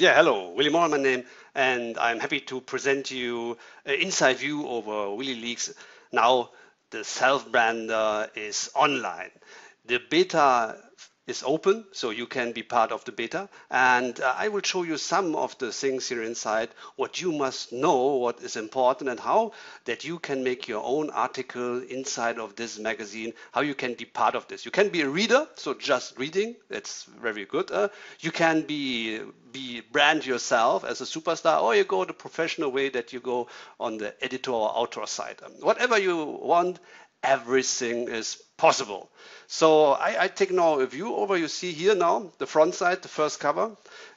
Yeah, hello, Willi Morant, my name, and I'm happy to present you an inside view over WilliLeaks. Now the self-brander is online. The beta is open, so you can be part of the beta, and I will show you some of the things here inside, what you must know, what is important, and how that you can make your own article inside of this magazine, how you can be part of this. You can be a reader, so just reading, that's very good. You can be brand yourself as a superstar, or you go the professional way that you go on the editor or author side. Whatever you want, everything is possible. So I take now a view over. You see here now the front side, the first cover.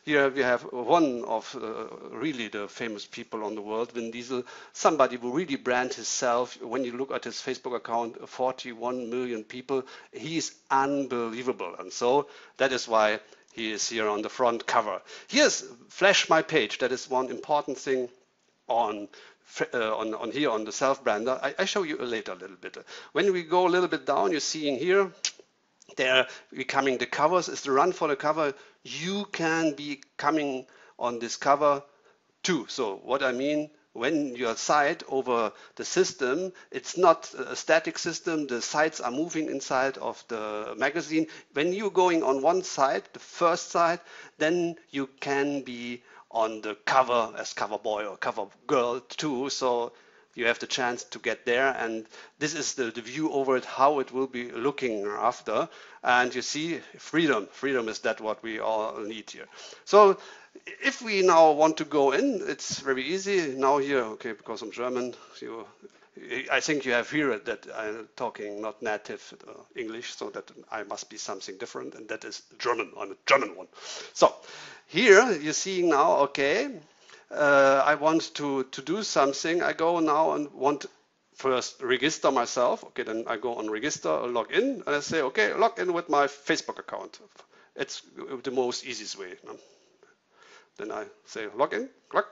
Here we have one of really the famous people on the world, Vin Diesel, somebody who really branded himself. When you look at his Facebook account, 41 million people. He is unbelievable, and so that is why he is here on the front cover. Here's Flash My Page. That is one important thing on here on the self-brander. I show you later a little bit. When we go a little bit down, you're seeing here they're becoming the covers. It's the run for the cover. You can be coming on this cover too. So what I mean, when your site over the system, it's not a static system. The sites are moving inside of the magazine. When you're going on one site, the first site, then you can be on the cover as cover boy or cover girl too. So you have the chance to get there, and this is the view over it, how it will be looking after. And you see freedom is that what we all need here. So if we now want to go in, it's very easy now here. Okay, because I'm German, I think you have heard that I'm talking not native English, so that I must be something different, and that is German, on a German one. So here you're seeing now, okay, I want to do something. I go now and want first register myself. Okay, then I go on register, log in, and I say, okay, log in with my Facebook account. It's the most easiest way. Then I say log in, click.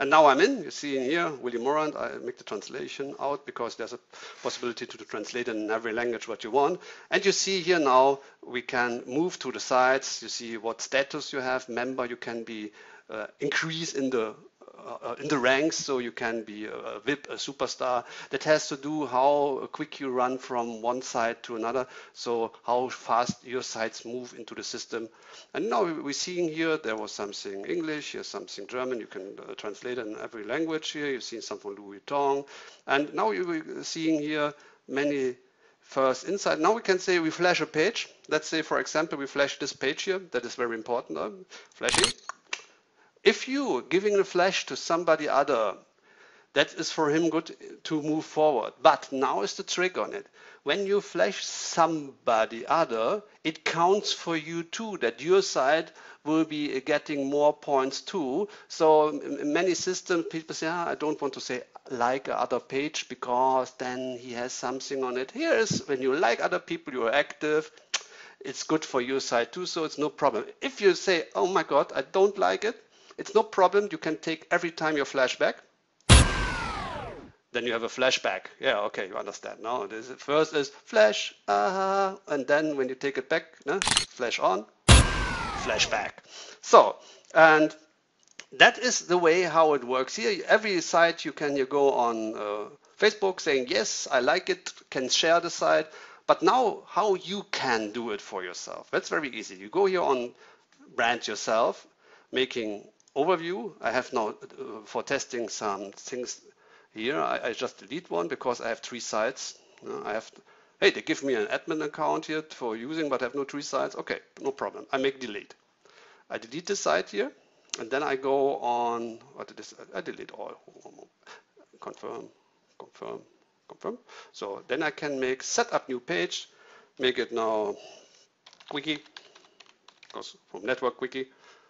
And now I'm in. You see in here, Willi Morant. I make the translation out because there's a possibility to translate in every language what you want. And you see here now we can move to the sides. You see what status you have. Member, you can be increased in the ranks, so you can be a VIP, a superstar. That has to do how quick you run from one side to another, so how fast your sides move into the system. And now we're seeing here there was something English, here's something German. You can translate it in every language. Here you've seen some from Louis Vuitton, and now you're seeing here many first insight. Now we can say we flash a page. Let's say, for example, we flash this page here. That is very important. Flashing. If you giving a flash to somebody other, that is for him good to move forward. But now is the trick on it. When you flash somebody other, it counts for you too, that your side will be getting more points too. So in many systems, people say, I don't want to say like other page because then he has something on it. Here is when you like other people, you're active. It's good for your side too, so it's no problem. If you say, oh my God, I don't like it, it's no problem. You can take every time your flashback. Then you have a flashback. Yeah, okay, you understand. Now this first is flash, and then when you take it back, flash on, flashback. So, and that is the way how it works here. Every site you go on Facebook saying, yes, I like it, can share the site. But now how you can do it for yourself. That's very easy. You go here on brand yourself, making overview. I have now for testing some things here. I just delete one because I have three sites. I have to, hey, they give me an admin account here for using, but I have no three sites. Okay, no problem. I make delete. I delete this site here, and then I go on. What did this? I delete all. Confirm, confirm, confirm. So then I can make set up new page. Make it now quickie, because from network quickie.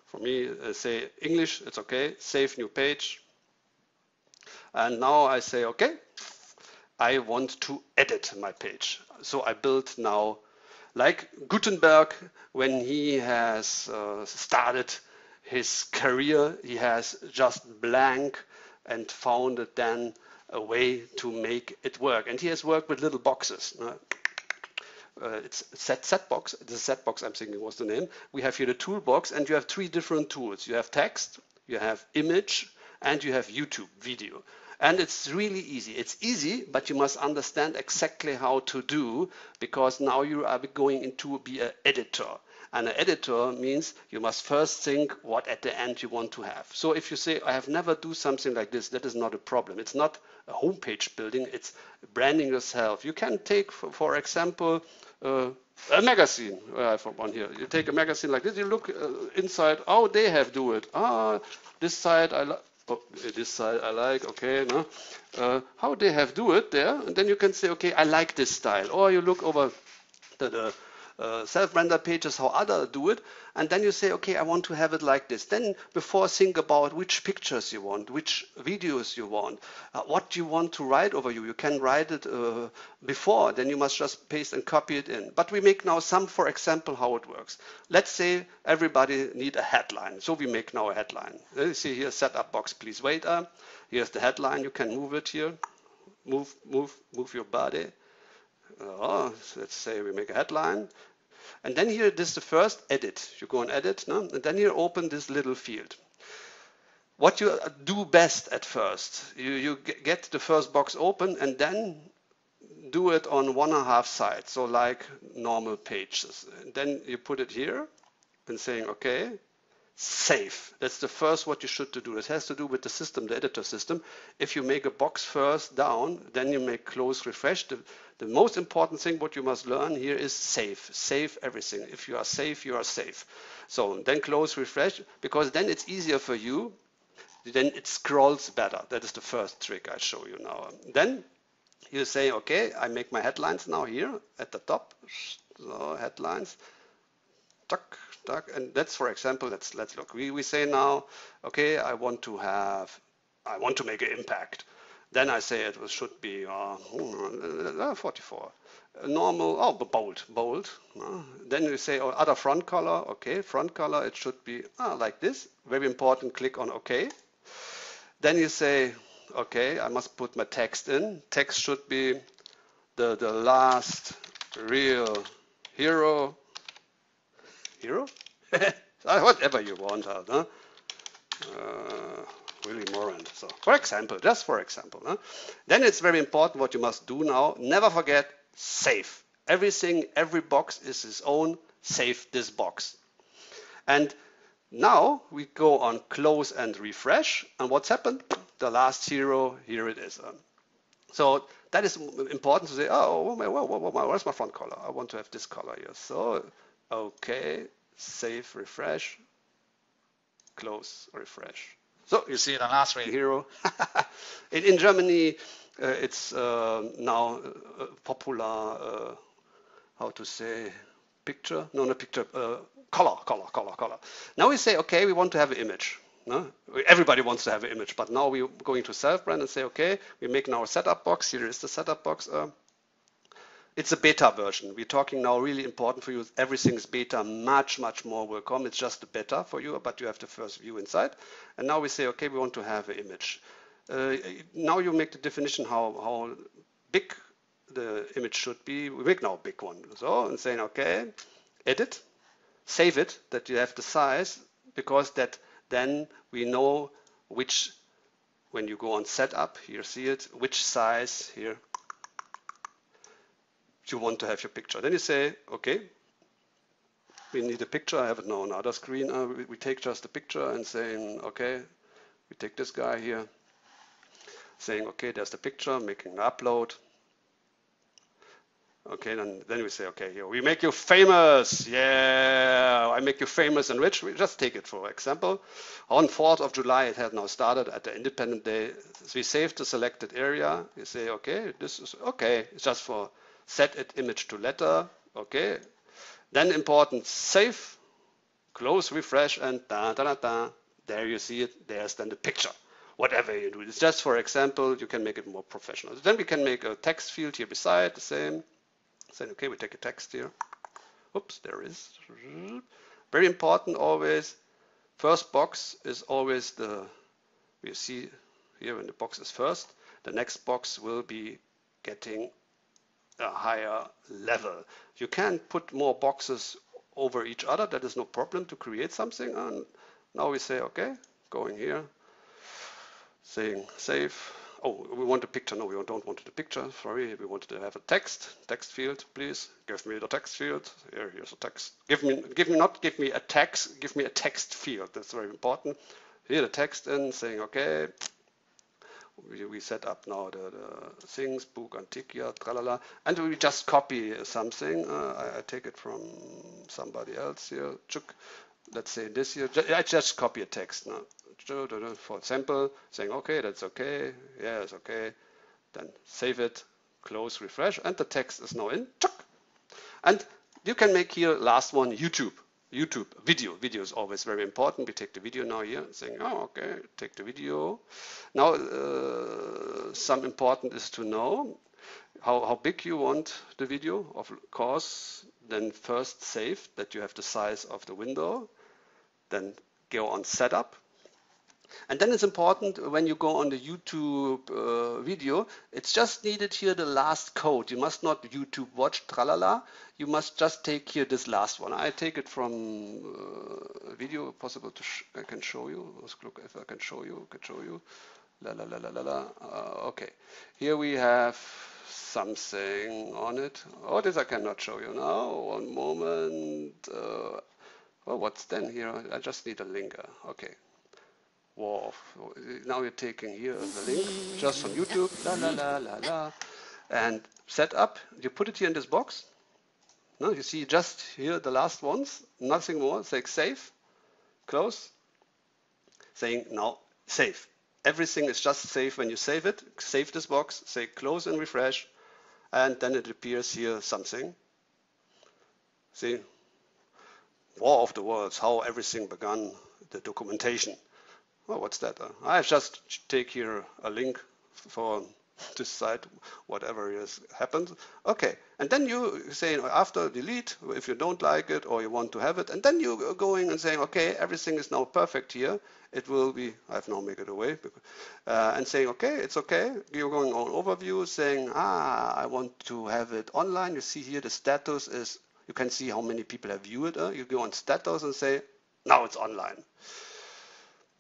For me, say English, it's okay. Save new page. And now I say, okay, I want to edit my page. So I build now, like Gutenberg, when he has started his career, he has just blank and founded then a way to make it work. And he has worked with little boxes. it's set box. The set box I'm thinking was the name. We have here the toolbox, and you have three different tools. You have text, you have image, and you have YouTube video. And it's really easy. It's easy, but you must understand exactly how to do, because now you are going into be an editor. And an editor means you must first think what at the end you want to have. So if you say, I have never do something like this, that is not a problem. It's not a homepage building, it's branding yourself. You can take, for example, a magazine. I have one here. You take a magazine like this, you look inside, oh, they have do it. Ah, this side I like. Oh, this side I like, okay, no? How they have do it there, and then you can say, okay, I like this style. Or you look over the self-render pages, how other do it, and then you say, okay, I want to have it like this. Then before, think about which pictures you want, which videos you want, what you want to write over you. You can write it before, then you must just paste and copy it in. But we make now some, for example, how it works. Let's say everybody need a headline. So we make now a headline. You see here, setup box, please wait. Here's the headline. You can move it here. Move your body. Oh, let's say we make a headline. And then here, this is the first edit. You go and edit, no? And then you open this little field. What you do best at first, you get the first box open and then do it on 1.5 sides, so like normal pages. And then you put it here and saying, okay, save. That's the first what you should do. This has to do with the system, the editor system. If you make a box first down, then you make close, refresh. The most important thing what you must learn here is save. Save everything. If you are safe, you are safe. So then close, refresh, because then it's easier for you. Then it scrolls better. That is the first trick I show you now. Then you say, okay, I make my headlines now here at the top. So headlines. Tuck. And that's, for example, let's look. We say now, okay, I want to make an impact. Then I say it should be 44. Normal, oh, bold. Then you say, oh, other front color, okay, front color, it should be like this. Very important, click on okay. Then you say, okay, I must put my text in. Text should be the last real hero. Whatever you want, huh? Willi Morant. So, for example, just for example. Huh? Then it's very important what you must do now. Never forget, save. Everything, every box is its own. Save this box. And now we go on close and refresh. And what's happened? The last hero, here it is. So that is important to say, oh, where's my front color? I want to have this color here. So. Okay, save, refresh, close, refresh. So you see the last real hero. In Germany, it's now popular, how to say, picture? No, not picture, color. Now we say, okay, we want to have an image. No? Everybody wants to have an image, but now we're going to self-brand and say, okay, we make now a setup box. Here is the setup box. It's a beta version. We're talking now really important for you. Everything is beta. Much more will come. It's just a beta for you, but you have the first view inside. And now we say, okay, we want to have an image. Now you make the definition how big the image should be. We make now a big one. So, and saying, okay, edit, save it, that you have the size, because that then we know which, when you go on setup, here see it, which size here, you want to have your picture. Then you say, okay, we need a picture. I have it now on another screen. We take just the picture and saying, okay, we take this guy here, saying, okay, there's the picture, making an upload. Okay, then we say, okay, here, we make you famous. Yeah, I make you famous and rich. We just take it for example. On 4th of July, it had now started at the Independent Day. So we save the selected area. You say, okay, this is okay. It's just for set it image to letter, okay. Then important, save, close, refresh, and there you see it, there's then the picture. Whatever you do, it's just for example, you can make it more professional. Then we can make a text field here beside, the same. Saying, okay, we take a text here. Oops, there is. Very important always, first box is always the, you see here when the box is first, the next box will be getting a higher level. You can put more boxes over each other. That is no problem to create something. And now we say, okay, going here, saying save. Oh, we want a picture. No, we don't want the picture. Sorry, we wanted to have a text field. Please give me the text field. Here's a text. Give me a text field. That's very important. Here the text in, saying okay. We set up now the things, book, Antiquia, tralala, and we just copy something. I take it from somebody else here. Let's say this here. I just copy a text now. For example, saying, okay, that's okay. Yeah, it's okay. Then save it, close, refresh, and the text is now in. And you can make here last one, YouTube. YouTube video. Video is always very important. We take the video now here, saying, oh, okay, take the video. Now, some important is to know how big you want the video, of course. Then first save that you have the size of the window. Then go on setup. And then it's important when you go on the YouTube video, it's just needed here the last code. You must not YouTube watch tralala. You must just take here this last one. I take it from a video possible to I can show you. Let's look if I can show you. La la la la la la. Okay. Here we have something on it. Oh, this I cannot show you now. One moment. Oh, what's then here? I just need a linker. Okay. Now you're taking here the link just from YouTube, la la la la la, and set up. You put it here in this box. Now you see just here the last ones, nothing more. Say save, close, saying now save. Everything is just save when you save it. Save this box, say close and refresh, and then it appears here something. See, War of the Worlds, how everything began, the documentation. Oh, what's that? I just take here a link for this site, whatever has happened. Okay, and then you say after delete if you don't like it or you want to have it, and then you going and saying, okay, everything is now perfect here. It will be. I have now make it away, and saying okay, it's okay. You're going on overview, saying I want to have it online. You see here the status is. You can see how many people have viewed it. You go on status and say now it's online.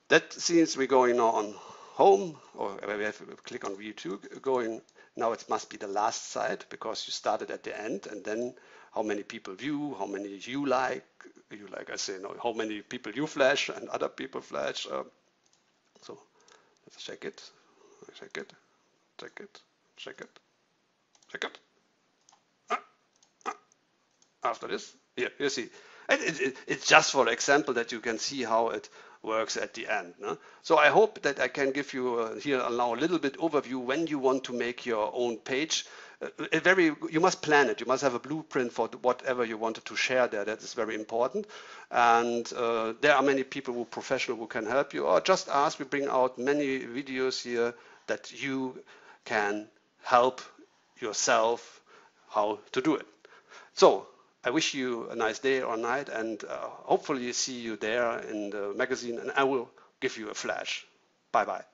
That since we're going now on home, or we have to click on YouTube, going now it must be the last site because you started at the end, and then how many people view, how many you like I say no, how many people you flash and other people flash. So let's check it, check it. After this, here you see, it's just for example that you can see how it works at the end. No? So I hope that I can give you here now a little bit overview when you want to make your own page. You must plan it. You must have a blueprint for whatever you wanted to share there. That is very important. And there are many people who are professional who can help you, or just ask. We bring out many videos here that you can help yourself how to do it. So I wish you a nice day or night, and hopefully see you there in the magazine, and I will give you a flash. Bye-bye.